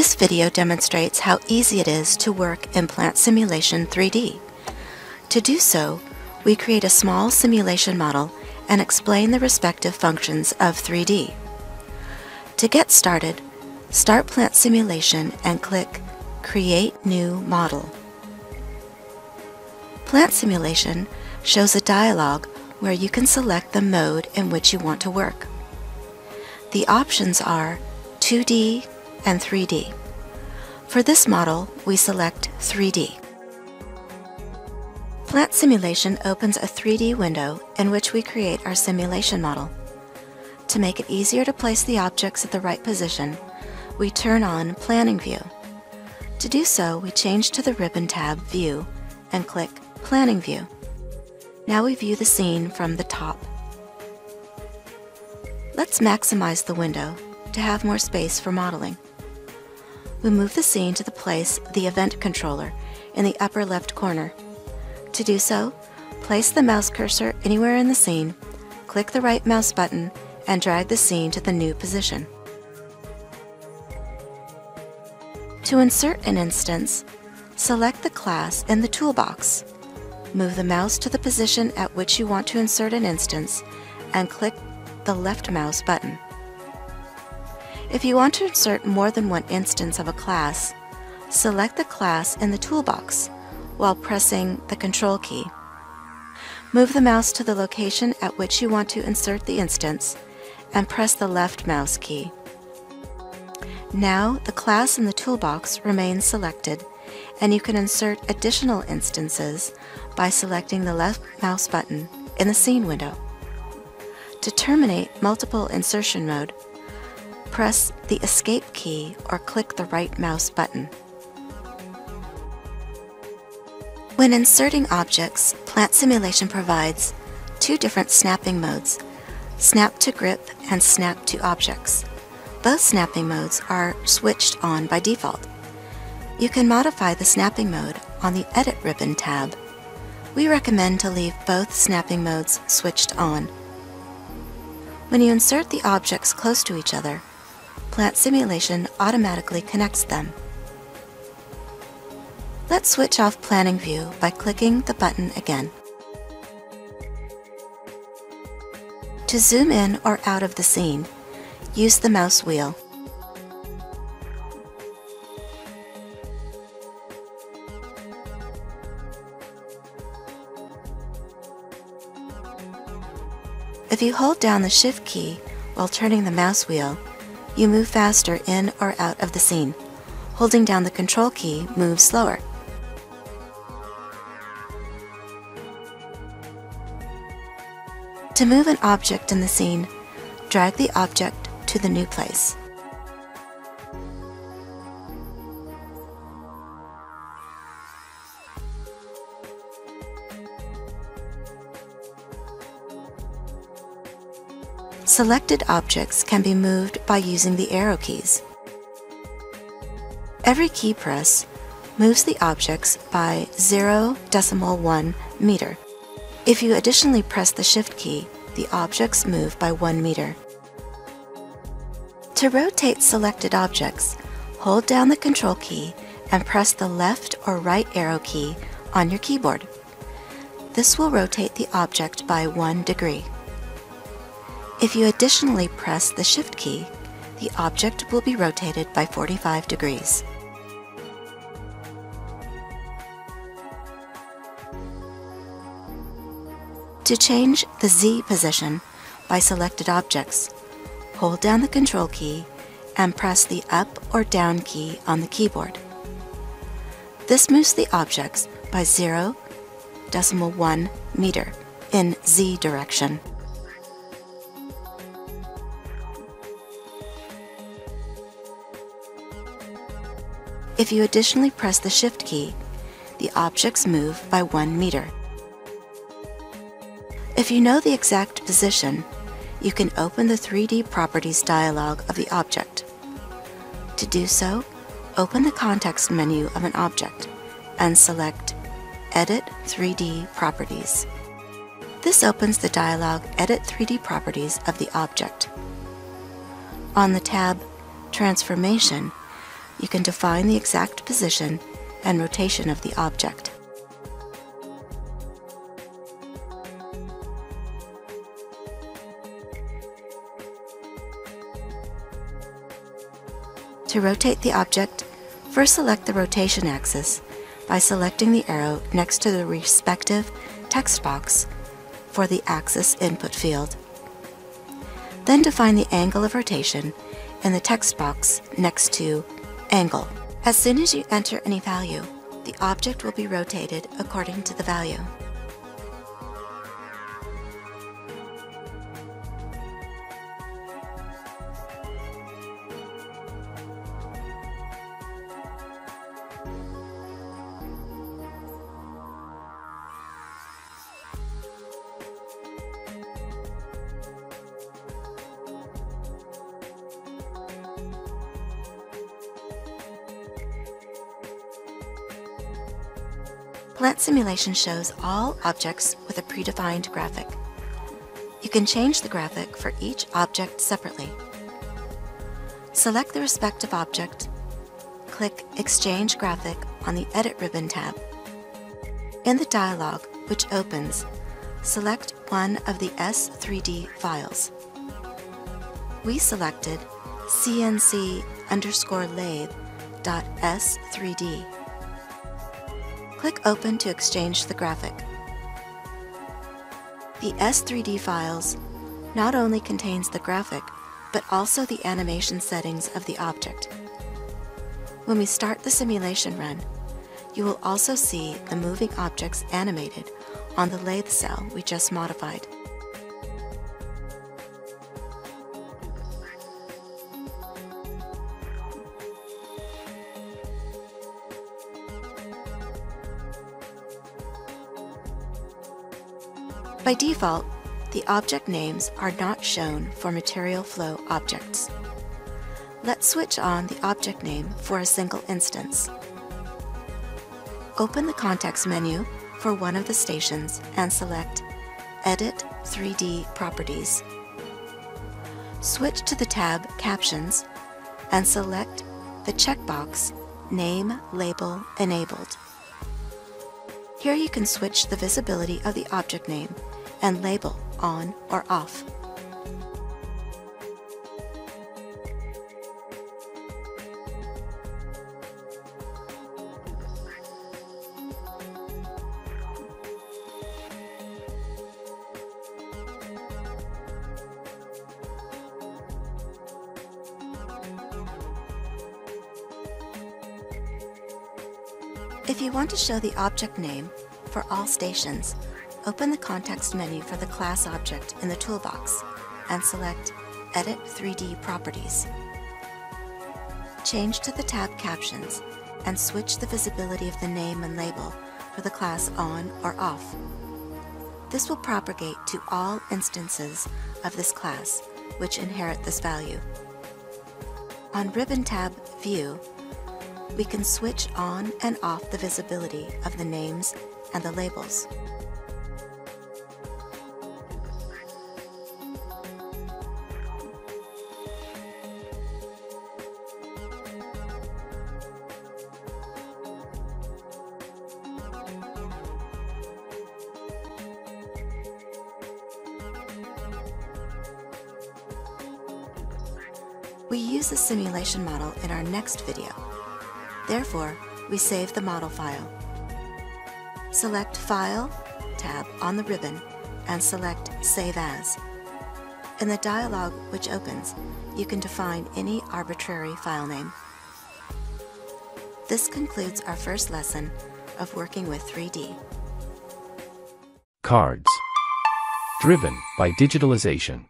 This video demonstrates how easy it is to work in Plant Simulation 3D. To do so, we create a small simulation model and explain the respective functions of 3D. To get started, start Plant Simulation and click Create New Model. Plant Simulation shows a dialog where you can select the mode in which you want to work. The options are 2D and 3D. For this model, we select 3D. Plant Simulation opens a 3D window in which we create our simulation model. To make it easier to place the objects at the right position, we turn on Planning View. To do so, we change to the Ribbon tab View and click Planning View. Now we view the scene from the top. Let's maximize the window to have more space for modeling. We move the scene to the place the event controller in the upper left corner. To do so, place the mouse cursor anywhere in the scene, click the right mouse button, and drag the scene to the new position. To insert an instance, select the class in the toolbox. Move the mouse to the position at which you want to insert an instance and click the left mouse button. If you want to insert more than one instance of a class, select the class in the toolbox while pressing the Control key. Move the mouse to the location at which you want to insert the instance and press the left mouse key. Now the class in the toolbox remains selected, and you can insert additional instances by selecting the left mouse button in the scene window. To terminate multiple insertion mode, press the Escape key or click the right mouse button. When inserting objects, Plant Simulation provides two different snapping modes, Snap to Grip and Snap to Objects. Both snapping modes are switched on by default. You can modify the snapping mode on the Edit ribbon tab. We recommend to leave both snapping modes switched on. When you insert the objects close to each other, Plant Simulation automatically connects them. Let's switch off Planning View by clicking the button again. To zoom in or out of the scene, use the mouse wheel. If you hold down the Shift key while turning the mouse wheel, you move faster in or out of the scene. Holding down the Control key moves slower. To move an object in the scene, drag the object to the new place. Selected objects can be moved by using the arrow keys. Every key press moves the objects by 0.1 meter. If you additionally press the Shift key, the objects move by 1 meter. To rotate selected objects, hold down the Control key and press the left or right arrow key on your keyboard. This will rotate the object by 1 degree. If you additionally press the Shift key, the object will be rotated by 45 degrees. To change the Z position by selected objects, hold down the Control key and press the up or down key on the keyboard. This moves the objects by 0.1 meter in Z direction. If you additionally press the Shift key, the objects move by 1 meter. If you know the exact position, you can open the 3D Properties dialog of the object. To do so, open the context menu of an object and select Edit 3D Properties. This opens the dialog Edit 3D Properties of the object. On the tab Transformation, you can define the exact position and rotation of the object. To rotate the object, first select the rotation axis by selecting the arrow next to the respective text box for the axis input field. Then define the angle of rotation in the text box next to Angle. As soon as you enter any value, the object will be rotated according to the value. Plant Simulation shows all objects with a predefined graphic. You can change the graphic for each object separately. Select the respective object, click Exchange Graphic on the Edit ribbon tab. In the dialog, which opens, select one of the S3D files. We selected CNC_Lathe.s3d. Click Open to exchange the graphic. The S3D files not only contains the graphic, but also the animation settings of the object. When we start the simulation run, you will also see the moving objects animated on the lathe cell we just modified. By default, the object names are not shown for Material Flow objects. Let's switch on the object name for a single instance. Open the context menu for one of the stations and select Edit 3D Properties. Switch to the tab Captions and select the checkbox Name Label Enabled. Here you can switch the visibility of the object name and label on or off. If you want to show the object name for all stations, open the context menu for the class object in the toolbox and select Edit 3D Properties. Change to the tab Captions and switch the visibility of the name and label for the class on or off. This will propagate to all instances of this class, which inherit this value. On Ribbon tab View, we can switch on and off the visibility of the names and the labels. We use the simulation model in our next video. Therefore, we save the model file. Select File tab on the ribbon and select Save As. In the dialog which opens, you can define any arbitrary file name. This concludes our first lesson of working with 3D. Cards. Driven by digitalization.